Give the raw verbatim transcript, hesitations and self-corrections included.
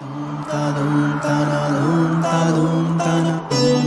Dum ta dum ta na dum ta dum ta na.